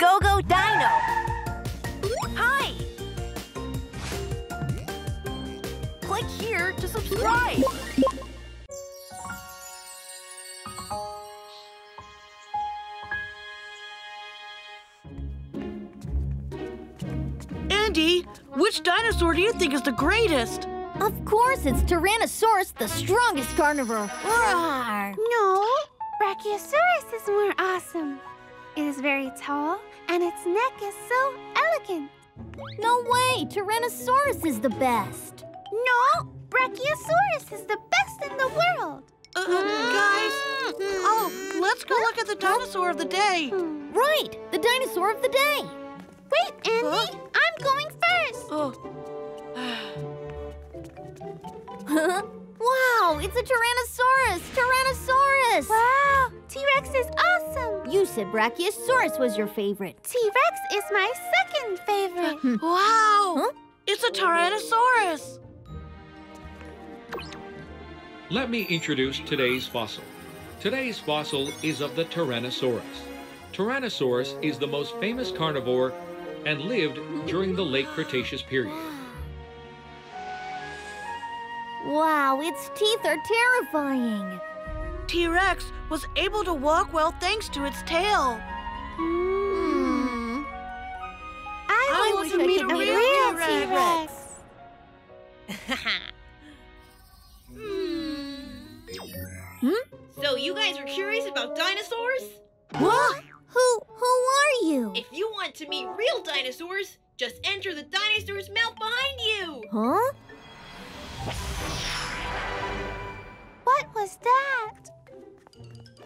Go-Go Dino! Hi! Click here to subscribe! Andy, which dinosaur do you think is the greatest? Of course, it's Tyrannosaurus, the strongest carnivore. Roar. No, Brachiosaurus is more awesome. It is very tall, and its neck is so elegant. No way, Tyrannosaurus is the best. No, Brachiosaurus is the best in the world. Guys, oh, let's go look at the dinosaur of the day. Right, the dinosaur of the day. Wait, Andy, I'm going first. Wow, it's a Tyrannosaurus! Tyrannosaurus! Wow, T-Rex is awesome! You said Brachiosaurus was your favorite. T-Rex is my second favorite. Wow, it's a Tyrannosaurus! Let me introduce today's fossil. Today's fossil is of the Tyrannosaurus. Tyrannosaurus is the most famous carnivore and lived during the late Cretaceous period. Wow, its teeth are terrifying. T-Rex was able to walk well thanks to its tail. I want to meet a real T-Rex. So you guys are curious about dinosaurs? What? Who are you? If you want to meet real dinosaurs, just enter the dinosaur's mouth behind you. Huh? What was that?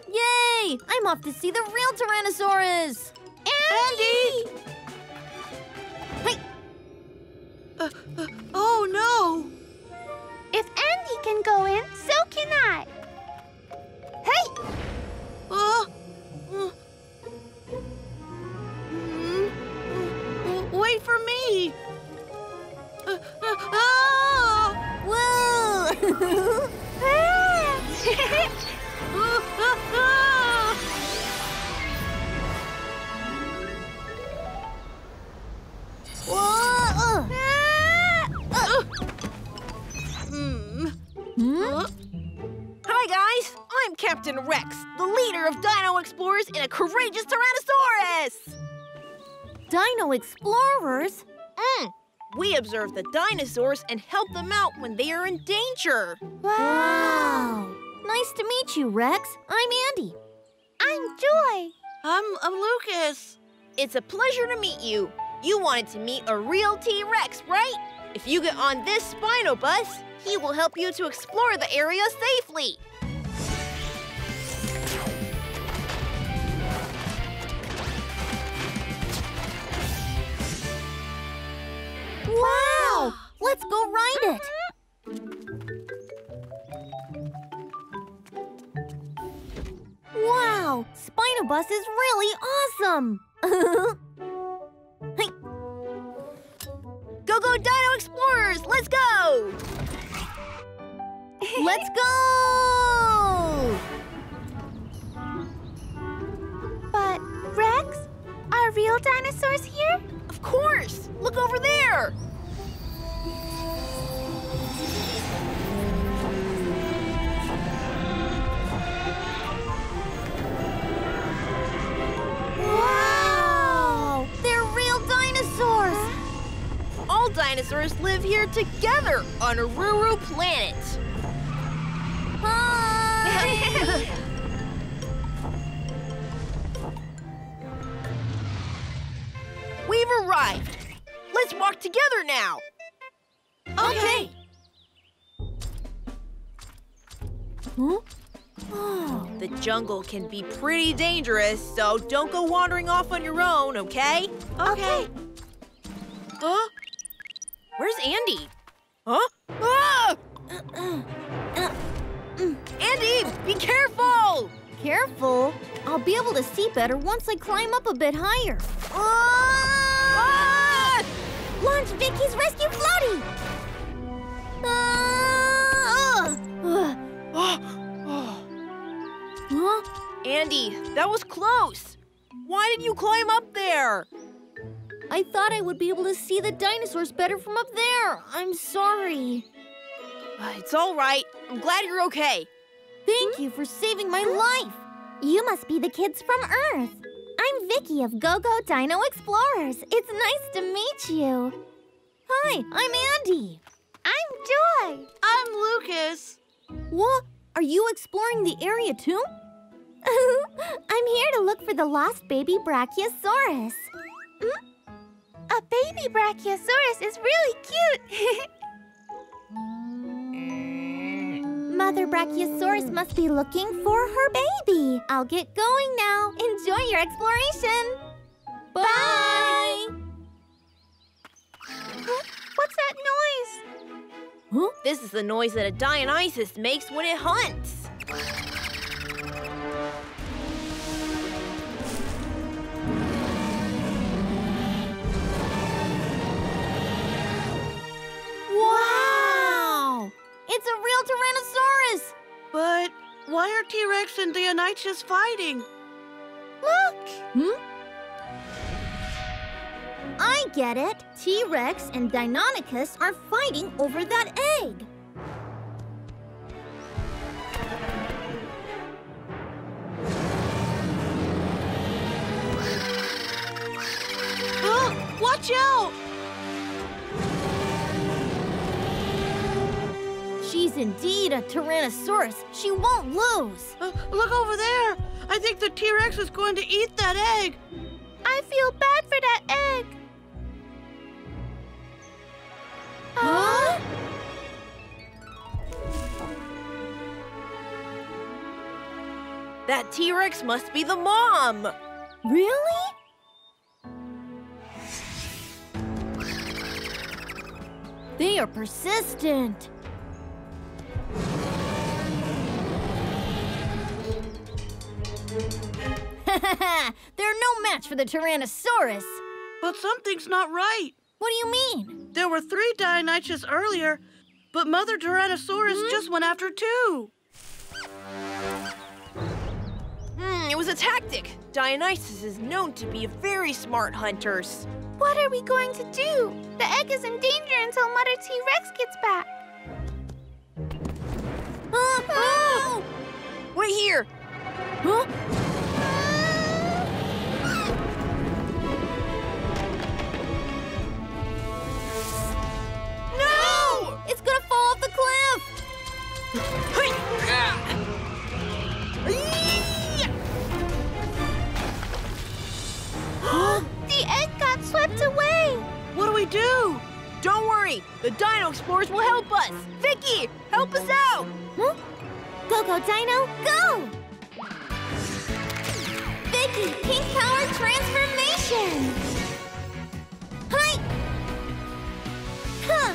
Yay! I'm off to see the real Tyrannosaurus! Andy! Wait! Oh no! If Andy can go in, so can I! Hey! Wait for me! Whoa! Hi guys, I'm Captain Rex, the leader of Dino Explorers and a courageous Tyrannosaurus! Dino Explorers? We observe the dinosaurs and help them out when they are in danger. Wow! Nice to meet you, Rex. I'm Andy. I'm Joy. I'm Lucas. It's a pleasure to meet you. You wanted to meet a real T-Rex, right? If you get on this Spino Bus, he will help you to explore the area safely. Wow! Let's go ride it! Wow! Spino Bus is really awesome! Hey. Go-Go Dino Explorers! Let's go! Let's go! But, Rex, are real dinosaurs here? Of course! Look over there! Wow! They're real dinosaurs! All dinosaurs live here together on Ururu Planet. Hi! We've arrived. Let's walk together now. Okay. The jungle can be pretty dangerous, so don't go wandering off on your own, okay? Okay. Huh? Where's Andy? Huh? Ah! Andy, be careful! Careful? I'll be able to see better once I climb up a bit higher. Launch Vicky's rescue floaty! Andy, that was close. Why did you climb up there? I thought I would be able to see the dinosaurs better from up there. I'm sorry. It's all right. I'm glad you're okay. Thank you for saving my life. You must be the kids from Earth. I'm Vicky of Go-Go Dino Explorers. It's nice to meet you. Hi, I'm Andy. I'm Joy. I'm Lucas. What? Are you exploring the area too? I'm here to look for the lost baby Brachiosaurus. Hmm? A baby Brachiosaurus is really cute. Mother Brachiosaurus must be looking for her baby. I'll get going now. Enjoy your exploration. Bye. Huh? What's that noise? Huh? This is the noise that a Deinonychus makes when it hunts. Wow! It's a real Tyrannosaurus! But why are T-Rex and Deinonychus fighting? Look! I get it. T-Rex and Deinonychus are fighting over that egg. Oh, watch out! She's indeed a Tyrannosaurus. She won't lose. Look over there. I think the T-Rex is going to eat that egg. I feel bad for that egg. Huh? That T-Rex must be the mom. Really? They are persistent. They're no match for the Tyrannosaurus. But something's not right. What do you mean? There were 3 Deinonychus earlier, but Mother Tyrannosaurus just went after 2. It was a tactic. Deinonychus is known to be very smart hunters. What are we going to do? The egg is in danger until Mother T-Rex gets back. Oh! Wait here. Huh? No! It's gonna fall off the cliff! The egg got swept away! What do? Don't worry! The Dino Explorers will help us! Vicky, help us out! Huh? Go, go, Dino, go! Vicky, Pink Power Transformation! Hi! Huh!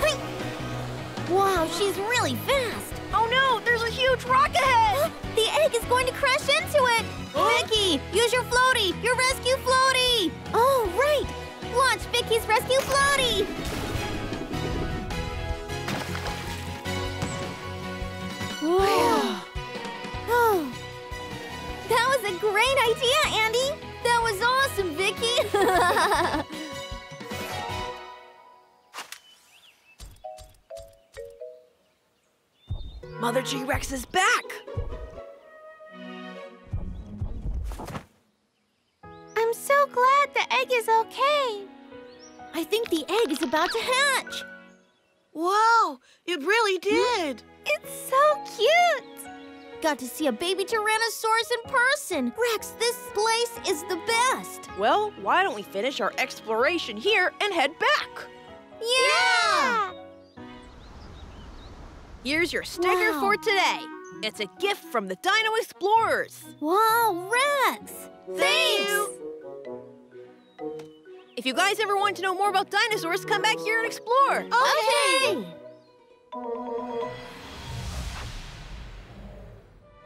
Hi! Wow, she's really fast! Oh no, there's a huge rock ahead! The egg is going to crash into it! Huh? Vicky, use your floaty! Your rescue floaty! Oh, right! Launch Vicky's rescue floaty! Wow. Oh. That was a great idea, Andy! That was awesome, Vicky! Mother T-Rex is back! I'm so glad the egg is okay. I think the egg is about to hatch. Wow, it really did! It's so cute! Got to see a baby Tyrannosaurus in person. Rex, this place is the best. Well, why don't we finish our exploration here and head back? Yeah! Here's your sticker for today. It's a gift from the Dino Explorers. Wow, Rex! Thanks! If you guys ever want to know more about dinosaurs, come back here and explore. Okay!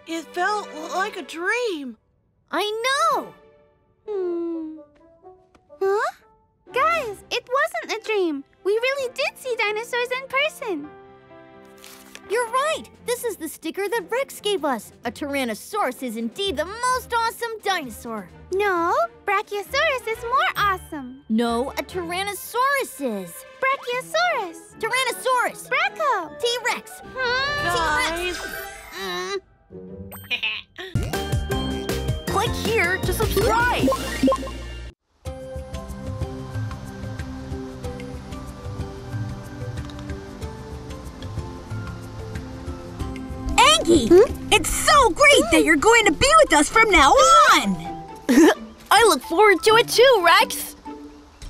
It felt like a dream. I know! Huh? Guys, it wasn't a dream. We really did see dinosaurs in person. You're right! This is the sticker that Rex gave us. A Tyrannosaurus is indeed the most awesome dinosaur. No, Brachiosaurus is more awesome. No, a Tyrannosaurus is. Brachiosaurus. Tyrannosaurus. Bracho. T-Rex. Guys. Click here to subscribe. Anky, it's so great that you're going to be with us from now on. I look forward to it too, Rex.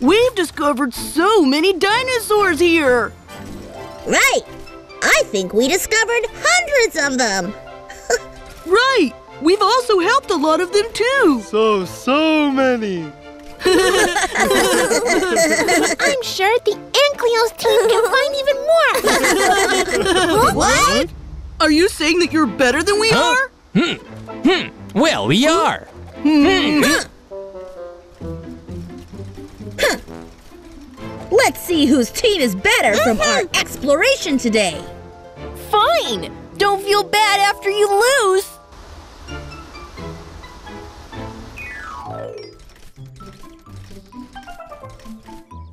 We've discovered so many dinosaurs here. Right. I think we discovered hundreds of them. Right. We've also helped a lot of them too. So many. I'm sure the Ankylo's team can find even more. What? Are you saying that you're better than we are? Well, we are. Let's see whose team is better from our exploration today. Fine. Don't feel bad after you lose.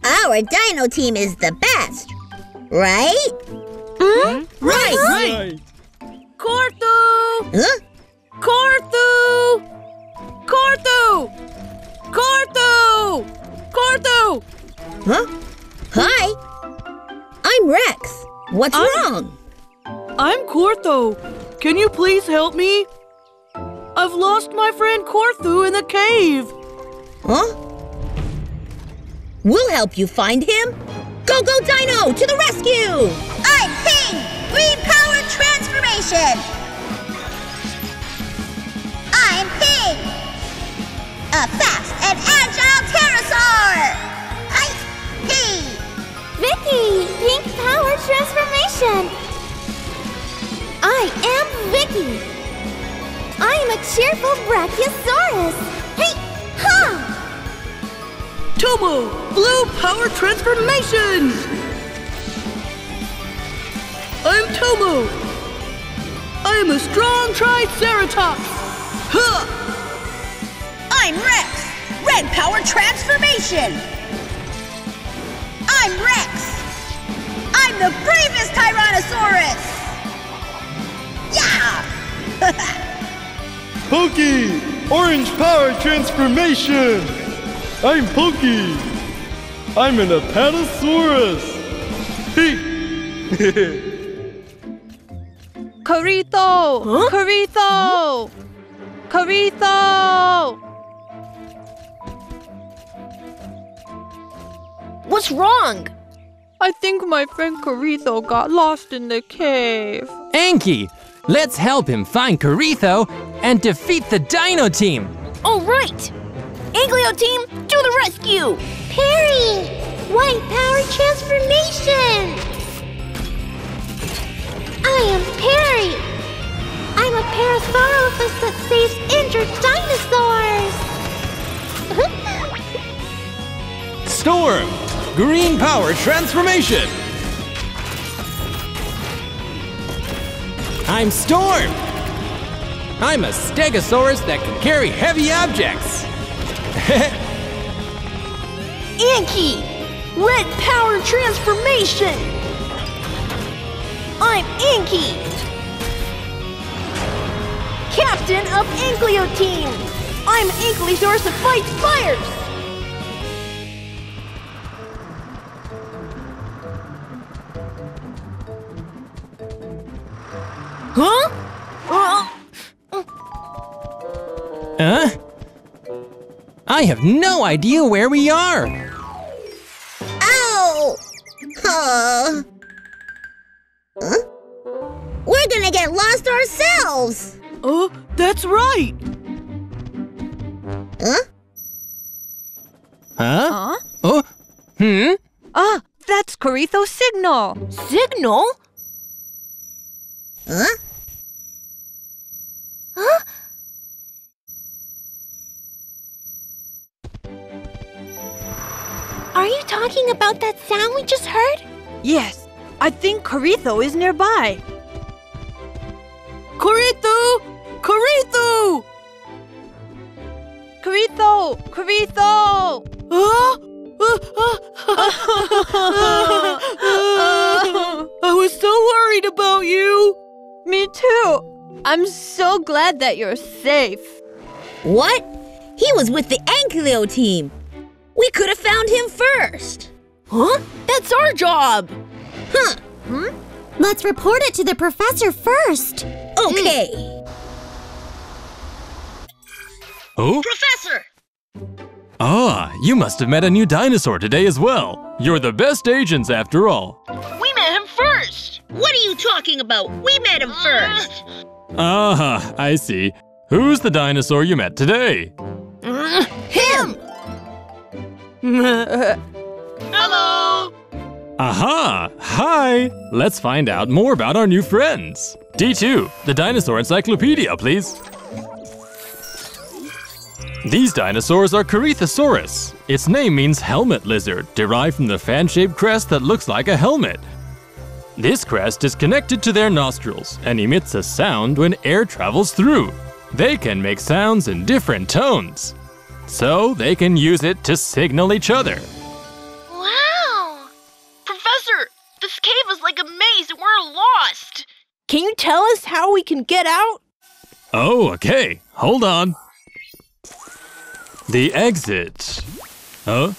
Our dino team is the best, right? Right. Corytho! Huh? Corytho! Corytho! Corytho! Corytho! Huh? Hi. I'm Rex. What's wrong? I'm Corytho. Can you please help me? I've lost my friend Corytho in the cave. Huh? We'll help you find him. Go-Go Dino, to the rescue! I'm Ping! Repower transformation! I'm Ping! A fast and agile pterosaur! Hi-hey! Vicky! Pink power transformation! I am Vicky! I am a cheerful Brachiosaurus! Hey-ha! Tomo, blue power transformation! I'm Tomo. I am a strong Triceratops. Huh. I'm Rex, red power transformation. I'm Rex. I'm the bravest Tyrannosaurus. Yeah! Pokey, orange power transformation. I'm Pokey. I'm an Apatosaurus. Hey. Corytho. Huh? Corytho. Huh? Corytho. What's wrong? I think my friend Corytho got lost in the cave. Anky, let's help him find Corytho and defeat the Dino Team. All right. Ankylo Team, to the rescue! Perry! White power transformation! I am Perry! I'm a Parasaurolophus that saves injured dinosaurs! Storm! Green power transformation! I'm Storm! I'm a Stegosaurus that can carry heavy objects! Anky! Red power transformation! I'm Anky! Captain of Ankylo Team! I'm an Ankylosaurus that fights fires! Huh? Huh? I have no idea where we are. Ow! Oh. Huh? We're gonna get lost ourselves. Oh, that's right. Huh? Huh? Oh. That's Corytho's signal. Signal? Huh? Huh? Are you talking about that sound we just heard? Yes. I think Corytho is nearby. Corytho! I was so worried about you. Me too. I'm so glad that you're safe. What? He was with the Ankylo team. We could have found him first. Huh? That's our job. Huh. Hmm? Let's report it to the professor first. Okay. Oh? Professor! Ah, you must have met a new dinosaur today as well. You're the best agents after all. We met him first. What are you talking about? We met him first. Ah, I see. Who's the dinosaur you met today? Him! Hello! Aha! Hi! Let's find out more about our new friends. D2, the dinosaur encyclopedia, please. These dinosaurs are Corythosaurus. Its name means helmet lizard, derived from the fan-shaped crest that looks like a helmet. This crest is connected to their nostrils and emits a sound when air travels through. They can make sounds in different tones. So they can use it to signal each other. Wow! Professor, this cave is like a maze and we're lost! Can you tell us how we can get out? Oh, okay. Hold on. The exit. Huh?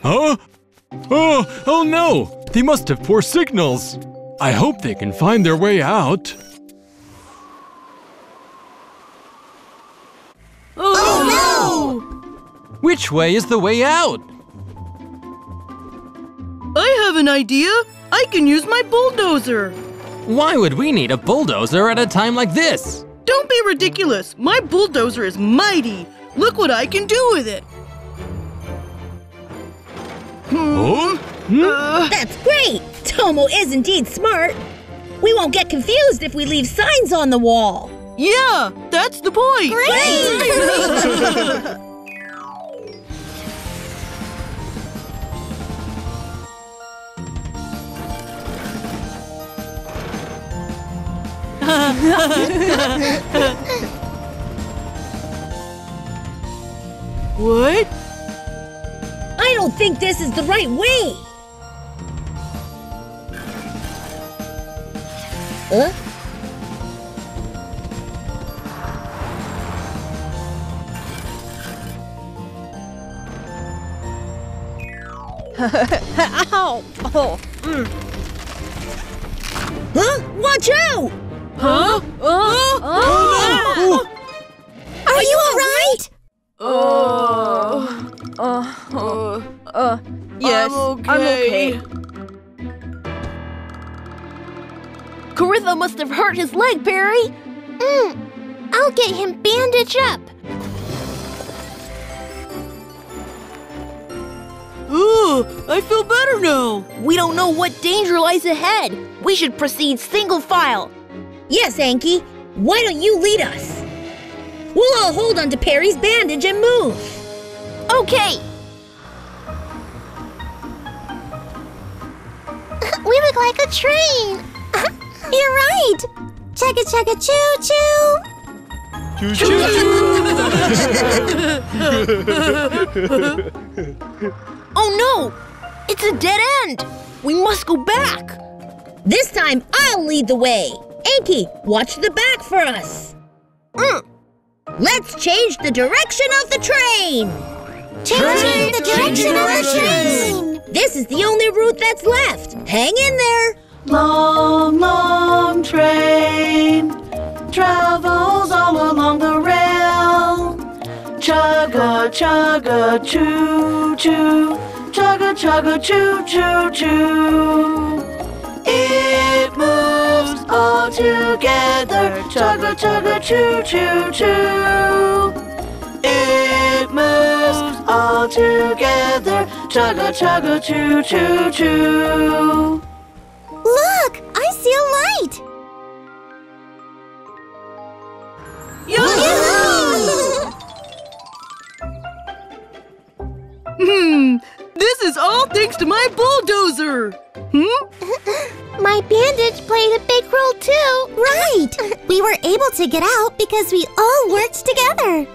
Huh? Oh no! They must have poor signals. I hope they can find their way out. Oh no! Which way is the way out? I have an idea! I can use my bulldozer! Why would we need a bulldozer at a time like this? Don't be ridiculous! My bulldozer is mighty! Look what I can do with it! That's great! Tomo is indeed smart! We won't get confused if we leave signs on the wall! Yeah, that's the point! Great! What? I don't think this is the right way! Huh? Ow! Oh. Mm. Huh? Watch out! Huh? Oh, no. Are you alright? Yes, I'm okay. Corytho must have hurt his leg, Barry. I'll get him bandaged up. Ooh, I feel better now! We don't know what danger lies ahead. We should proceed single file. Yes, Anky. Why don't you lead us? We'll all hold onto Perry's bandage and move. Okay. We look like a train. You're right. Chugga chugga choo choo. Oh no! It's a dead end! We must go back! This time, I'll lead the way! Anky, watch the back for us! Let's change the direction of the train! Changing the direction of the train! This is the only route that's left! Hang in there! Long, long train travels all along the rail. Chugga, chugga, choo, choo. Chugga, chugga, choo, choo, choo. It moves all together. Chugga, chugga, choo, choo, choo. It moves all together. Chugga, chugga, choo, choo, choo. Look! I see a light! Yoo-hoo! This is all thanks to my bulldozer! my bandage played a big role too. Right! We were able to get out because we all worked together.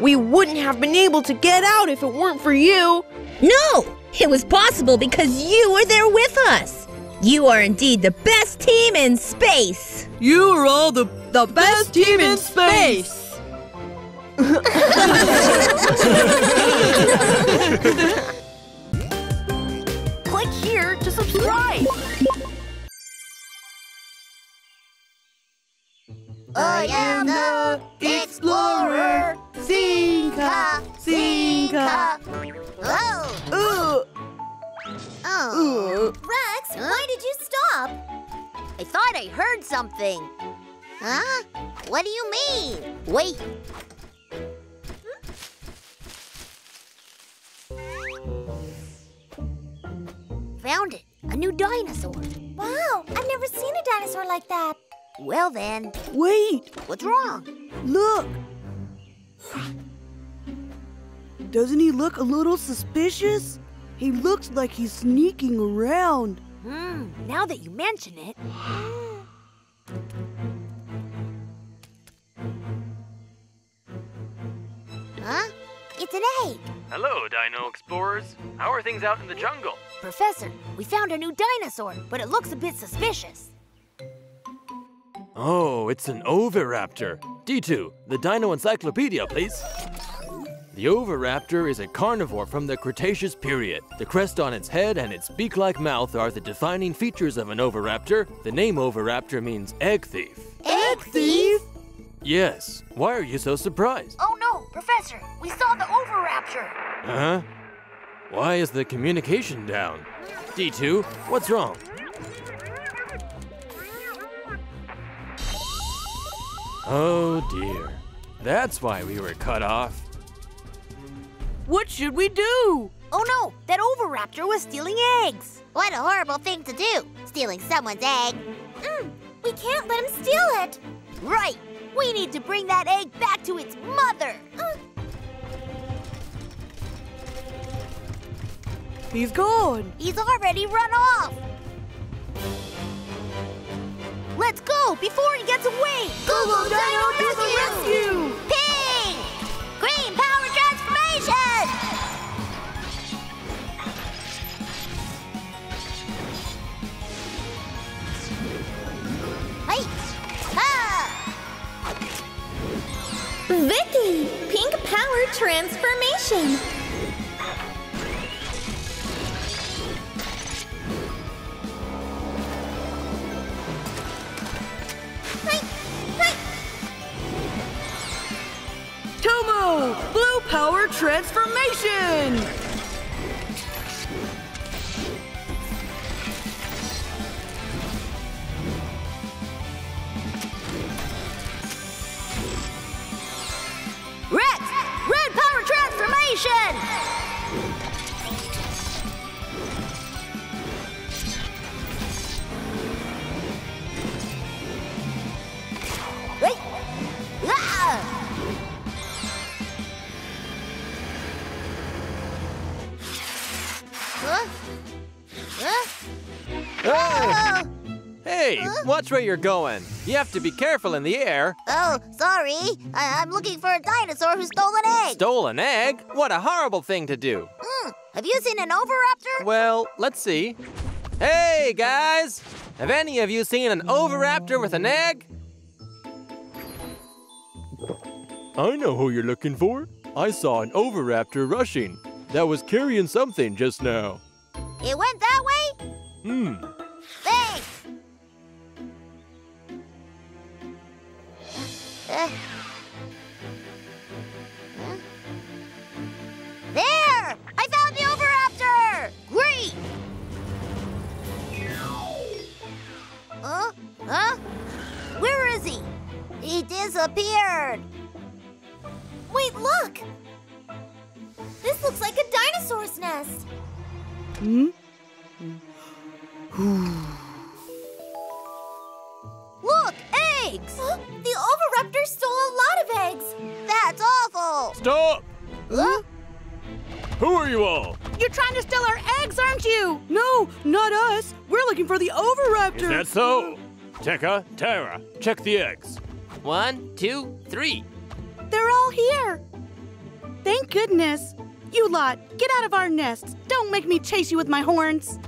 We wouldn't have been able to get out if it weren't for you. No! It was possible because you were there with us. You are indeed the best team in space. You are all the best team in space. Click here to subscribe. I am the explorer. Zinka, Zinka. Oh. Oh. Rex, why did you stop? I thought I heard something. Huh? What do you mean? Wait. Found it. A new dinosaur. Wow, I've never seen a dinosaur like that. Well then. Wait. What's wrong? Look. Doesn't he look a little suspicious? He looks like he's sneaking around. Hmm, now that you mention it. Huh? It's an egg. Hello, Dino Explorers. How are things out in the jungle? Professor, we found a new dinosaur, but it looks a bit suspicious. Oh, it's an Oviraptor. D2, the Dino Encyclopedia, please. The Oviraptor is a carnivore from the Cretaceous period. The crest on its head and its beak-like mouth are the defining features of an Oviraptor. The name Oviraptor means egg thief. Egg thief? Yes. Why are you so surprised? Oh no, Professor, we saw the Oviraptor. Huh? Why is the communication down? D2, what's wrong? Oh dear. That's why we were cut off. What should we do? Oh no, that Oviraptor was stealing eggs. What a horrible thing to do, stealing someone's egg. We can't let him steal it. Right. We need to bring that egg back to its mother! He's gone! He's already run off! Let's go before he gets away! Go-Go Dino to the rescue! Pink! Green power transformation! Hey! Ah! Vicky! Pink power transformation! Tomo! Blue power transformation! Rex! Red power transformation! Wait. Ah! Huh? Huh? Oh! Hey, watch where you're going. You have to be careful in the air. Oh, sorry. I'm looking for a dinosaur who stole an egg. Stole an egg? What a horrible thing to do. Have you seen an Oviraptor? Well, let's see. Hey, guys! Have any of you seen an Oviraptor with an egg? I know who you're looking for. I saw an Oviraptor rushing. That was carrying something just now. It went that way? Thanks! There! I found the Oviraptor! Great! Huh? Where is he? He disappeared! Wait, look! This looks like a dinosaur's nest! Look! Eggs! The Oviraptor stole a lot of eggs! That's awful! Stop! Who are you all? You're trying to steal our eggs, aren't you? No, not us. We're looking for the Oviraptor. Is that so? Tekka, Tara, check the eggs. 1, 2, 3. They're all here. Thank goodness. You lot, get out of our nests. Don't make me chase you with my horns.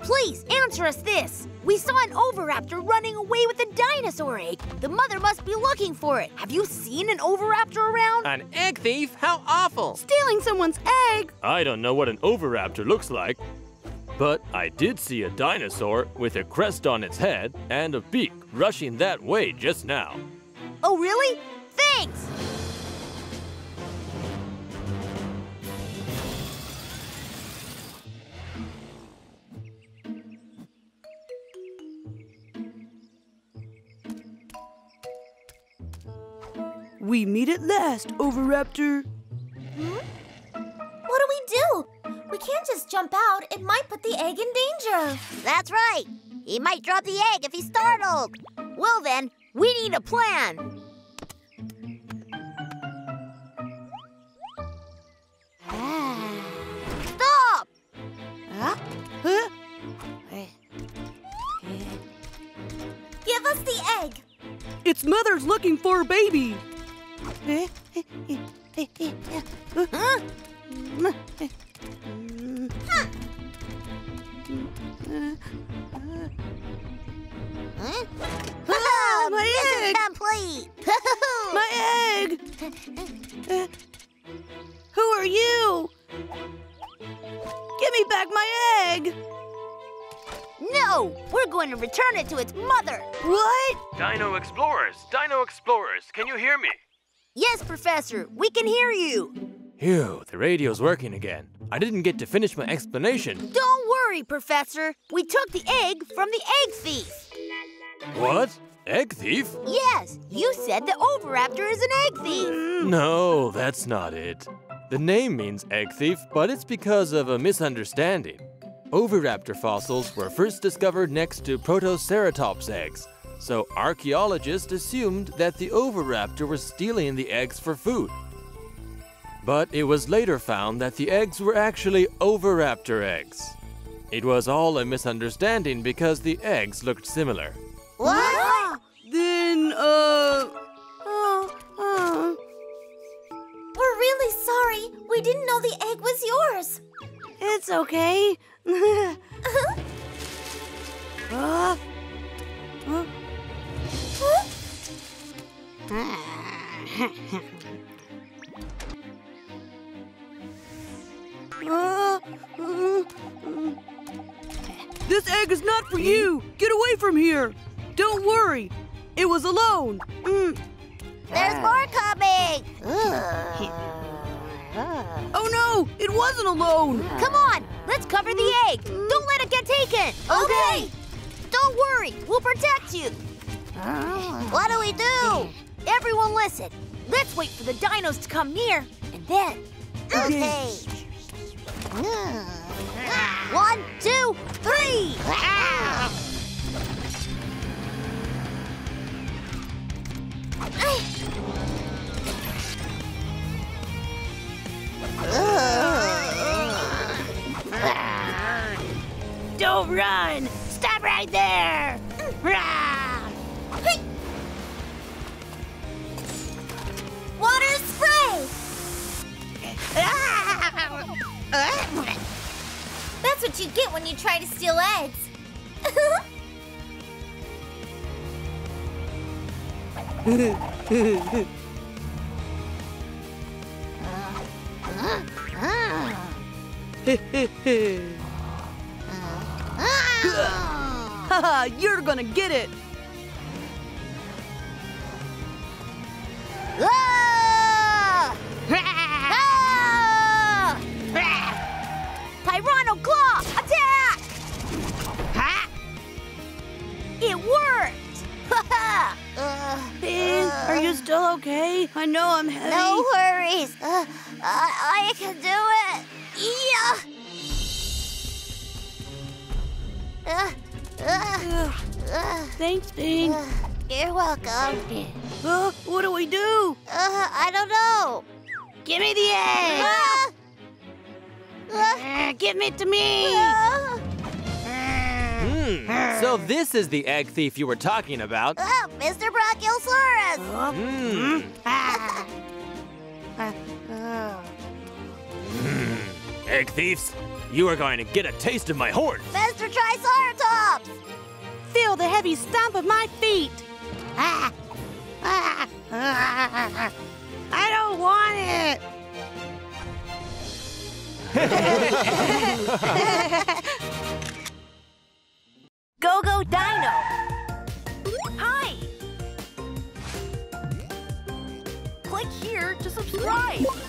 Please, answer us this. We saw an Oviraptor running away with a dinosaur egg. The mother must be looking for it. Have you seen an Oviraptor around? An egg thief? How awful. Stealing someone's egg. I don't know what an Oviraptor looks like, but I did see a dinosaur with a crest on its head and a beak rushing that way just now. Oh, really? Thanks. We meet at last, Oviraptor. What do we do? We can't just jump out. It might put the egg in danger. That's right. He might drop the egg if he's startled. Well then, we need a plan. Stop! Huh? Huh? Give us the egg. Its mother's looking for a baby. Huh? Huh? Oh, my egg! Complete. My egg! Who are you? Give me back my egg! No! We're going to return it to its mother! What? Dino Explorers! Dino Explorers! Can you hear me? Yes, Professor, we can hear you. Phew, the radio's working again. I didn't get to finish my explanation. Don't worry, Professor. We took the egg from the egg thief. What? Egg thief? Yes, you said the Oviraptor is an egg thief. No, that's not it. The name means egg thief, but it's because of a misunderstanding. Oviraptor fossils were first discovered next to Protoceratops eggs. So archaeologists assumed that the Oviraptor was stealing the eggs for food. But it was later found that the eggs were actually Oviraptor eggs. It was all a misunderstanding because the eggs looked similar. What? Then, We're really sorry. We didn't know the egg was yours. It's okay. Huh? This egg is not for you! Get away from here! Don't worry! It was alone! There's more coming! Oh no! It wasn't alone! Come on! Let's cover the egg! Don't let it get taken! Okay! Don't worry! We'll protect you! What do we do? Everyone listen. Let's wait for the dinos to come near, and then... Okay. 1, 2, 3! Don't run! Stop right there! Water spray! That's what you get when you try to steal eggs. Haha, you're gonna get it! Tyranno Claw, attack! Ha! It worked! Ha ha! Finn, are you still okay? I know I'm heavy. No worries. I can do it. Yeah. Thanks, Finn. You're welcome. What do we do? I don't know. Give me the egg! Give it to me! So this is the egg thief you were talking about. Oh, Mr. Brachiosaurus! Egg thieves, you are going to get a taste of my horn. Mr. Triceratops! Feel the heavy stomp of my feet. I don't want it. Go-Go Dino! Hi! Click here to subscribe!